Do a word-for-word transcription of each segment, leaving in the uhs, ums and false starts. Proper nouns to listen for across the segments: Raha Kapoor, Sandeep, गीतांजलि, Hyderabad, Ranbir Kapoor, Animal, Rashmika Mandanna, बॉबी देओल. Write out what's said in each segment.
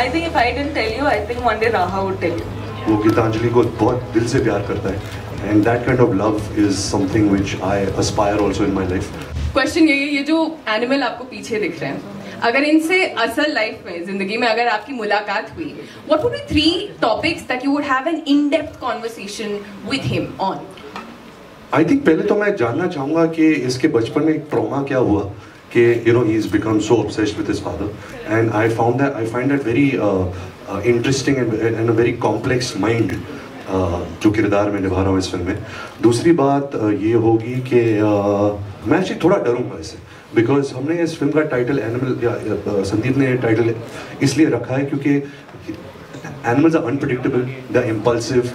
I think if I didn't tell you, I think one day Raha would tell you. वो गीतांजलि को बहुत दिल से प्यार करता है and that kind of love is something which I aspire also in my life. Question ये ये जो animal आपको पीछे दिख रहे हैं, अगर इनसे असल लाइफ में जिंदगी में अगर आपकी मुलाकात हुई, what would be three topics that you would have an in-depth conversation with him on? I think पहले तो मैं जानना चाहूँगा कि इसके बचपन में ट्रॉमा क्या हुआ कि you know he's become so obsessed with his father and I found that I find that very uh, uh, interesting and, and a very complex mind uh, जो किरदार में निभा रहा हूँ इस फिल्म में. दूसरी बात uh, ये होगी कि uh, मैं actually थोड़ा डरूंगा इससे because हमने इस फिल्म का टाइटल एनिमल या uh, संदीप ने टाइटल इसलिए रखा है क्योंकि animals are unpredictable, they are impulsive,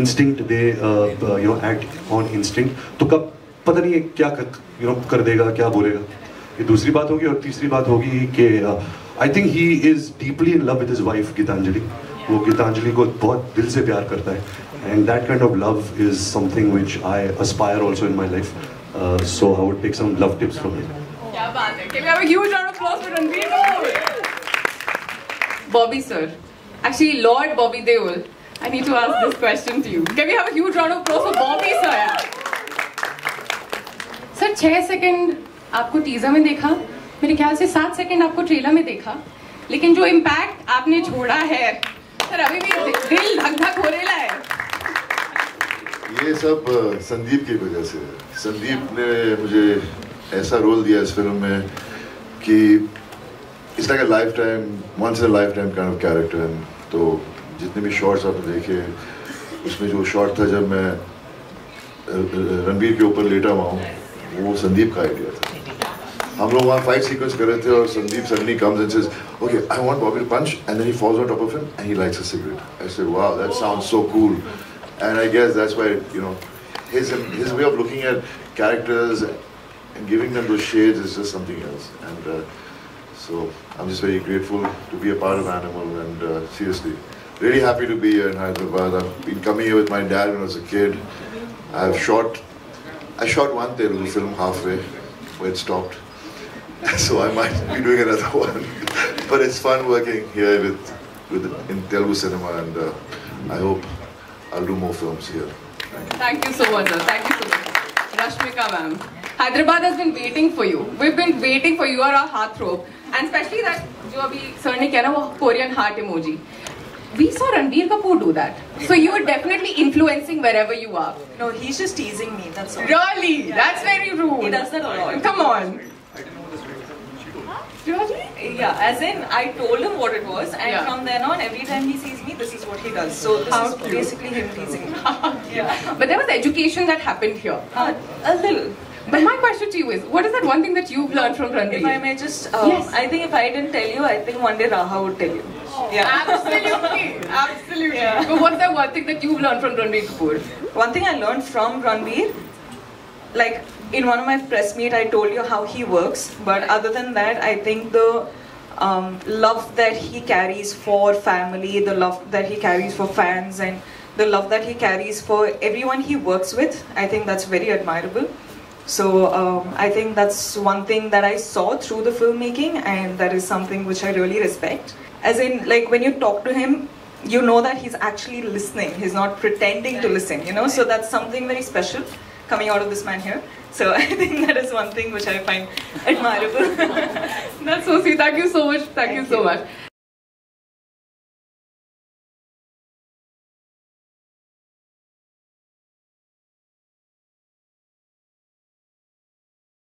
instinct they uh, uh, you know act on instinct. तो कब पता नहीं है क्या कर, you know कर देगा क्या बोलेगा. ये दूसरी बात होगी और तीसरी बात होगी कि I think he is deeply in love with his wife गीतांजलि. वो गीतांजलि को बहुत दिल से प्यार करता है and that kind of love is something which I aspire also in my life. So I would take some love tips from him. क्या बात है. Can we have a huge round of applause for Ranbir Kapoor. Bobby sir, actually lord बॉबी देओल, I need to ask this question to you. Can we have a huge round of applause for Bobby sir. सर छह second आपको teaser में देखा, मेरे ख्याल से सात second आपको ट्रेलर में देखा, लेकिन जो इम्पैक्ट आपने छोड़ा है सर अभी भी दिल धक-धक हो रहा है. ये सब संदीप की वजह से. संदीप ने मुझे ऐसा रोल दिया इस फिल्म में कि it's like a lifetime once in lifetime kind of character. तो जितने भी शॉट्स आपने देखे उसमें जो शॉट था जब मैं रणबीर के ऊपर लेटा हुआ हूँ वो संदीप का आइडिया था. हम लोग वहाँ फाइट सीक्वेंस कर रहे थे और Sandeep suddenly comes and says okay I want Bobby to punch and then he falls on top of him and he likes a cigarette. I said wow that sounds so cool and I guess that's why you know his his way of looking at characters and giving them those shades is just something else and so I am just very grateful to be a part of animal and seriously really happy to be here in Hyderabad. I've been coming here with my dad when I was a kid. I've shot I shot one Telugu film halfway where it stopped, so I might be doing another one. But it's fun working here with with in Telugu cinema, and uh, I hope I'll do more films here. Thank you, Thank you so much, sir. Thank you so much, Rashmika ma'am. Hyderabad has been waiting for you. We've been waiting for you or our heartthrob, and especially that जो अभी sir ने कहा ना वो Korean heart emoji. We saw Ranbir Kapoor do that, so you are definitely influencing wherever you are. No, he's just teasing me. That's all. Really, yeah, that's very rude. He does that a lot. Come on. I didn't know this was really. Yeah, as in I told him what it was, and yeah. from then on, every time he sees me, this is what he does. So this How is cute. basically him teasing me. Yeah. But there was education that happened here. Uh, a little. But my question to you is, what is that one thing that you've learned from Ranbir? If I may just, um, yes. I think if I didn't tell you, I think one day Raha would tell you. Oh, yeah. Absolutely, absolutely. Yeah. So what's that one thing that you've learned from Ranbir Kapoor? One thing I learned from Ranbir, like in one of my press meet, I told you how he works. But other than that, I think the um, love that he carries for family, the love that he carries for fans, and the love that he carries for everyone he works with, I think that's very admirable. So um, I think that's one thing that I saw through the filmmaking, and that is something which I really respect. As in, like when you talk to him, you know that he's actually listening. He's not pretending to listen, you know. So that's something very special coming out of this man here. So I think that is one thing which I find admirable. That's so sweet. Thank you so much. Thank, Thank you so you. much.